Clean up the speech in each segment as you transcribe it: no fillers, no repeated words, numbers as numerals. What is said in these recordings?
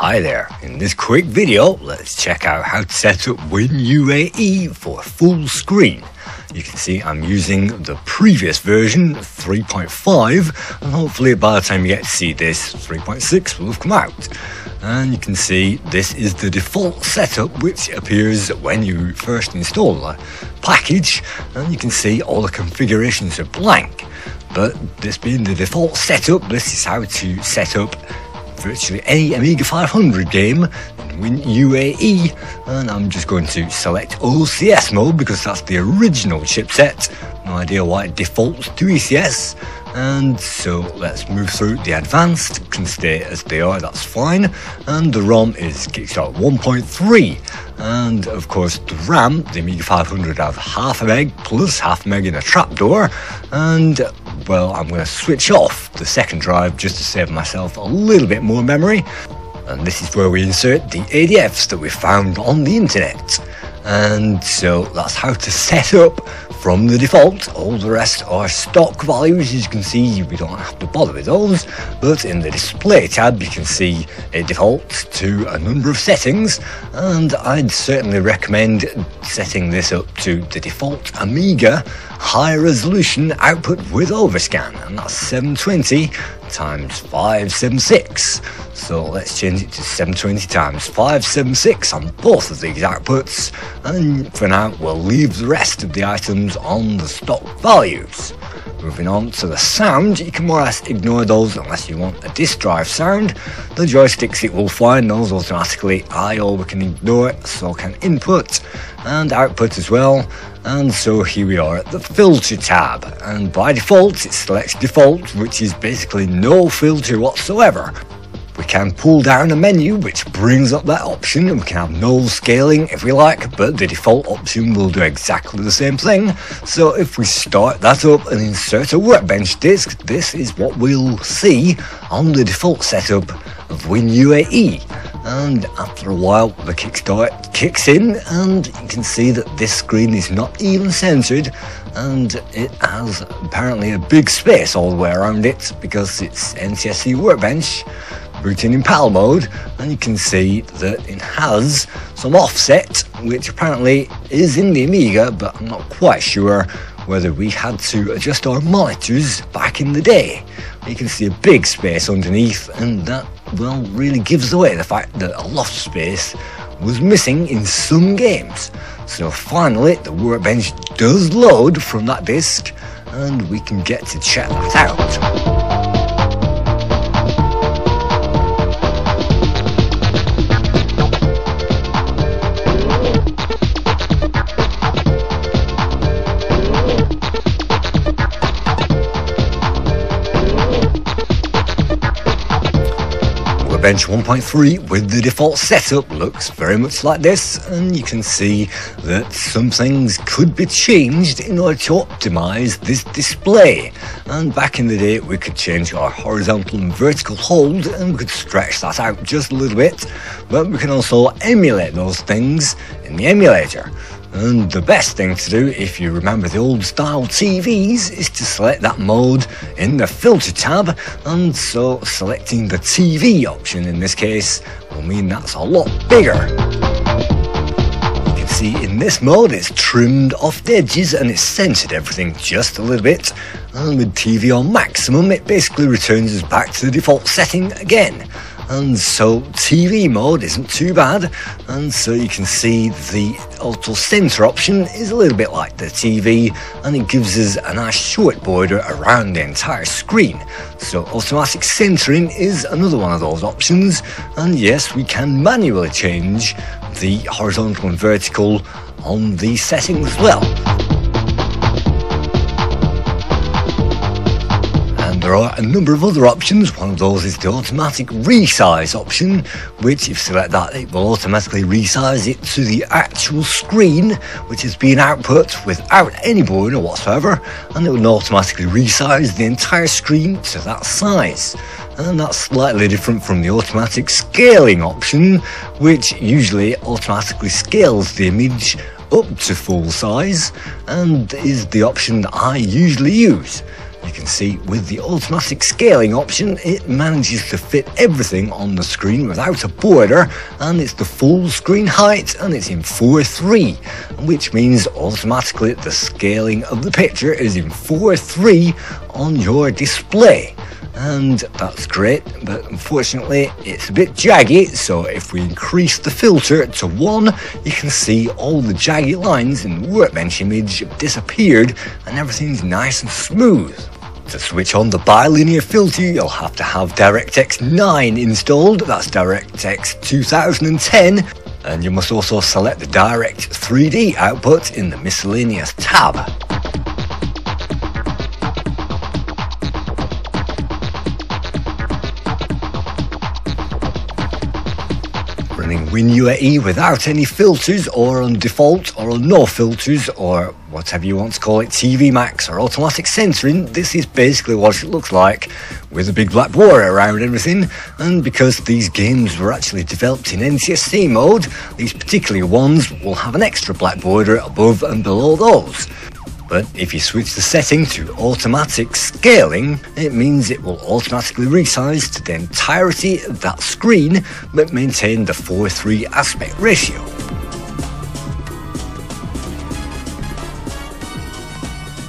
Hi there, in this quick video, let's check out how to set up WinUAE for full screen. You can see I'm using the previous version 3.5, and hopefully by the time you get to see this, 3.6 will have come out. And you can see this is the default setup which appears when you first install the package, and you can see all the configurations are blank. But this being the default setup, this is how to set up virtually any Amiga 500 game in WinUAE, and I'm just going to select OCS mode because that's the original chipset. No idea why it defaults to ECS, and so let's move through. The advanced can stay as they are, that's fine, and the ROM is Kickstart 1.3, and of course the RAM, the Amiga 500 have half a meg plus half a meg in a trapdoor, and well, I'm going to switch off the second drive just to save myself a little bit more memory. And this is where we insert the ADFs that we found on the internet. And so that's how to set up from the default. All the rest are stock values. As you can see, we don't have to bother with those. But in the display tab, you can see it defaults to a number of settings. And I'd certainly recommend setting this up to the default Amiga high resolution output with overscan. And that's 720 times 576. So let's change it to 720 times 576 on both of these outputs, and for now we'll leave the rest of the items on the stock values. Moving on to the sound, you can more or less ignore those unless you want a disk drive sound. The joysticks, it will find those automatically. I/O we can ignore, so can input and output as well. And so here we are at the filter tab, and by default it selects default, which is basically no filter whatsoever. We can pull down a menu which brings up that option, and we can have null scaling if we like, but the default option will do exactly the same thing. So if we start that up and insert a workbench disk, this is what we'll see on the default setup of WinUAE. And after a while the Kickstart kicks in, and you can see that this screen is not even censored, and it has apparently a big space all the way around it because it's NTSC workbench booting in PAL mode, and you can see that it has some offset which apparently is in the Amiga, but I'm not quite sure whether we had to adjust our monitors back in the day. You can see a big space underneath, and that, well, really gives away the fact that a lot of space was missing in some games. So finally the workbench does load from that disk, and we can get to check that out. Bench 1.3 with the default setup looks very much like this, and you can see that some things could be changed in order to optimize this display. And back in the day we could change our horizontal and vertical hold, and we could stretch that out just a little bit, but we can also emulate those things in the emulator. And the best thing to do, if you remember the old style TVs, is to select that mode in the filter tab, and so selecting the TV option in this case will mean that's a lot bigger. You can see in this mode it's trimmed off the edges and it's censored everything just a little bit, and with TV on maximum it basically returns us back to the default setting again. And so TV mode isn't too bad, and so you can see the auto center option is a little bit like the TV, and it gives us a nice short border around the entire screen. So automatic centering is another one of those options, and yes, we can manually change the horizontal and vertical on these settings as well. There are a number of other options. One of those is the automatic resize option, which if you select that it will automatically resize it to the actual screen which is being output without any border whatsoever, and it will automatically resize the entire screen to that size. And that's slightly different from the automatic scaling option, which usually automatically scales the image up to full size and is the option that I usually use. You can see with the automatic scaling option, it manages to fit everything on the screen without a border, and it's the full screen height, and it's in 4:3, which means automatically the scaling of the picture is in 4:3 on your display. And that's great, but unfortunately it's a bit jaggy, so if we increase the filter to 1, you can see all the jaggy lines in the workbench image have disappeared and everything's nice and smooth. To switch on the bilinear filter, you'll have to have DirectX 9 installed, that's DirectX 2010, and you must also select the Direct3D output in the miscellaneous tab. WinUAE without any filters, or on default, or on no filters, or whatever you want to call it, TV Max or automatic censoring, this is basically what it looks like with a big black border around everything. And because these games were actually developed in NCSC mode, these particular ones will have an extra black border above and below those. But if you switch the setting to automatic scaling, it means it will automatically resize to the entirety of that screen, but maintain the 4:3 aspect ratio.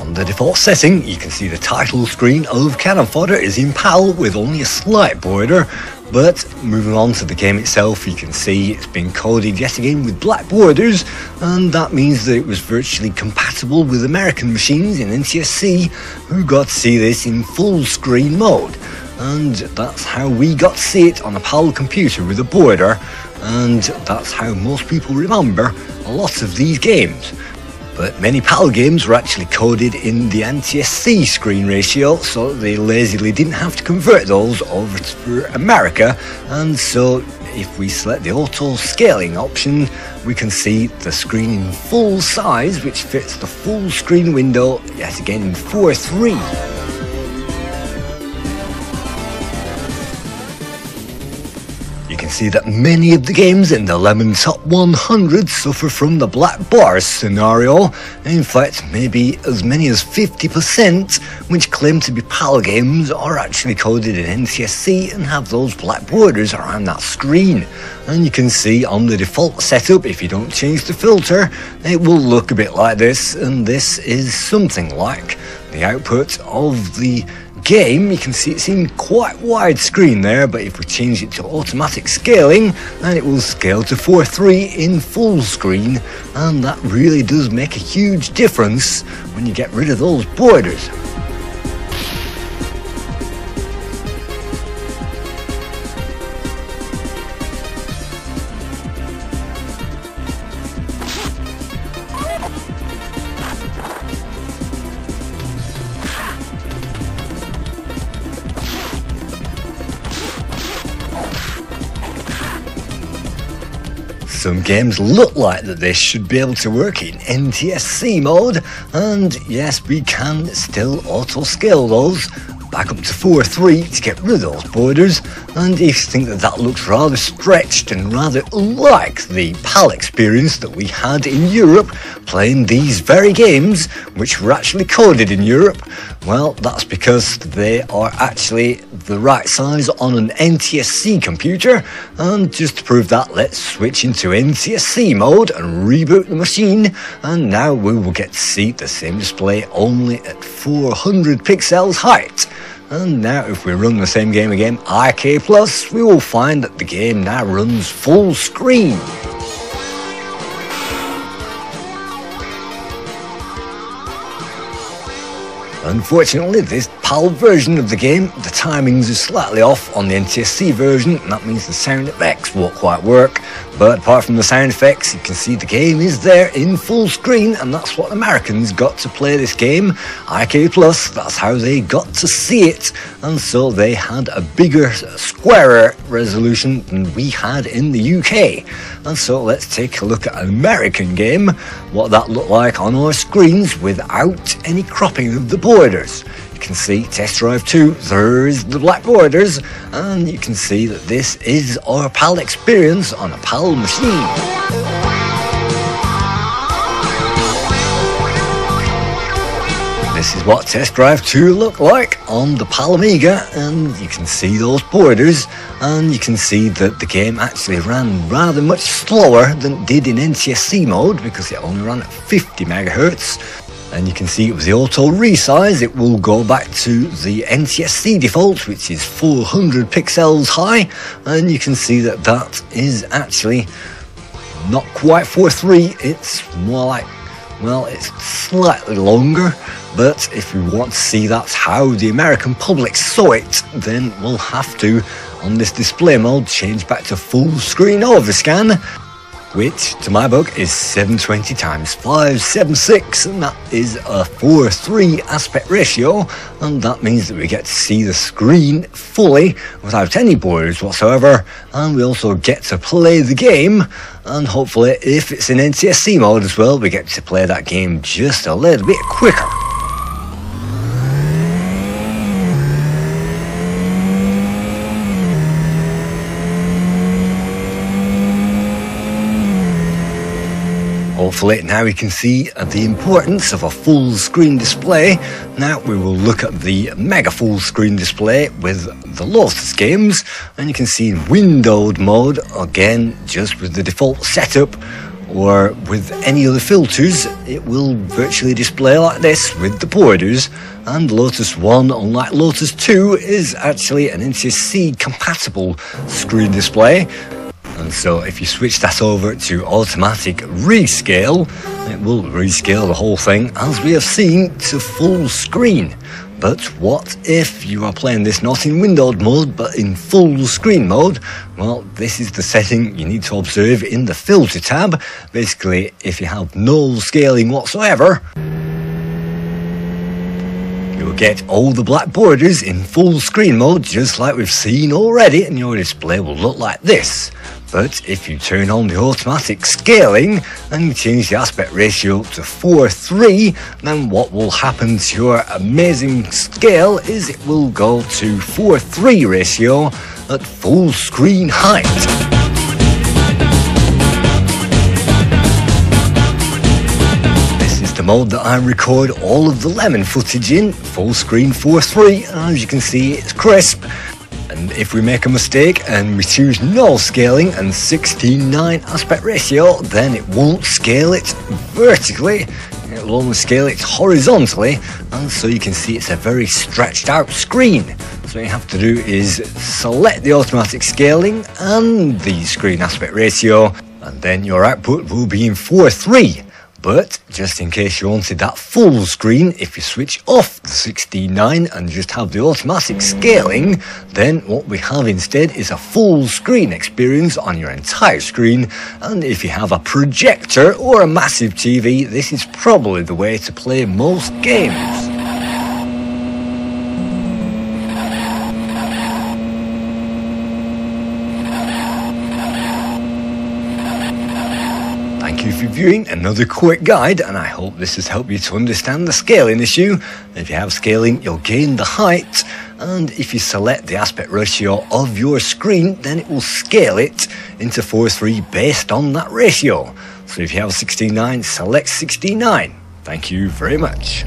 On the default setting, you can see the title screen of Cannon Fodder is in PAL with only a slight border. But moving on to the game itself, you can see it's been coded yet again with black borders, and that means that it was virtually compatible with American machines in NTSC, who got to see this in full screen mode. And that's how we got to see it on a PAL computer with a border, and that's how most people remember a lot of these games. But many PAL games were actually coded in the NTSC screen ratio, so they lazily didn't have to convert those over to America. And so if we select the auto scaling option, we can see the screen in full size, which fits the full screen window yet again in 4:3. See that many of the games in the Lemon Top 100 suffer from the black bars scenario, in fact maybe as many as 50%, which claim to be PAL games are actually coded in NCSC and have those black borders around that screen. And you can see on the default setup, if you don't change the filter, it will look a bit like this, and this is something like the output of the game. You can see it's in quite wide screen there, but if we change it to automatic scaling, then it will scale to 4:3 in full screen, and that really does make a huge difference when you get rid of those borders. Some games look like that they should be able to work in NTSC mode, and yes, we can still auto-scale those back up to 4:3 to get rid of those borders. And if you think that that looks rather stretched and rather unlike the PAL experience that we had in Europe playing these very games, which were actually coded in Europe, well, that's because they are actually the right size on an NTSC computer. And just to prove that, let's switch into NTSC mode and reboot the machine, and now we will get to see the same display only at 400 pixels height. And now if we run the same game again, IK Plus, we will find that the game now runs full screen. Unfortunately, this PAL version of the game, the timings are slightly off on the NTSC version, and that means the sound effects won't quite work. But apart from the sound effects, you can see the game is there in full screen, and that's what Americans got to play this game. IK Plus, that's how they got to see it, and so they had a bigger, squarer resolution than we had in the UK. And so let's take a look at an American game, what that looked like on our screens without any cropping of the borders. You can see Test Drive 2, there's the black borders, and you can see that this is our PAL experience on a PAL machine. This is what Test Drive 2 looked like on the PAL Amiga, and you can see those borders, and you can see that the game actually ran rather much slower than it did in NTSC mode because it only ran at 50 MHz. And you can see it was the auto resize. It will go back to the NTSC default, which is 400 pixels high, and you can see that that is actually not quite 4:3, it's more like, well, it's slightly longer. But if you want to see that's how the American public saw it, then we'll have to, on this display mode, change back to full screen overscan, which to my book is 720 × 576, and that is a 4:3 aspect ratio, and that means that we get to see the screen fully without any borders whatsoever, and we also get to play the game, and hopefully if it's in NTSC mode as well, we get to play that game just a little bit quicker. Hopefully now we can see the importance of a full screen display. Now we will look at the mega full screen display with the Lotus games, and you can see in windowed mode, again just with the default setup or with any other filters, it will virtually display like this with the borders. And Lotus 1, unlike Lotus 2, is actually an NTSC compatible screen display. And so if you switch that over to automatic rescale, it will rescale the whole thing, as we have seen, to full screen. But what if you are playing this not in windowed mode but in full screen mode? Well, this is the setting you need to observe in the filter tab. Basically, if you have no scaling whatsoever, you'll get all the black borders in full screen mode, just like we've seen already, and your display will look like this. But if you turn on the automatic scaling and you change the aspect ratio to 4:3, then what will happen to your amazing scale is it will go to 4:3 ratio at full screen height. Mode that I record all of the lemon footage in, full screen 4:3, and as you can see it's crisp. And if we make a mistake and we choose no scaling and 16:9 aspect ratio, then it won't scale it vertically, it will only scale it horizontally, and so you can see it's a very stretched out screen. So what you have to do is select the automatic scaling and the screen aspect ratio, and then your output will be in 4:3. But just in case you wanted that full screen, if you switch off the 16:9 and just have the automatic scaling, then what we have instead is a full screen experience on your entire screen. And if you have a projector or a massive TV, this is probably the way to play most games. Thank you for viewing another quick guide, and I hope this has helped you to understand the scaling issue. If you have scaling, you'll gain the height, and if you select the aspect ratio of your screen, then it will scale it into 4:3 based on that ratio. So if you have 16:9, select 16:9. Thank you very much.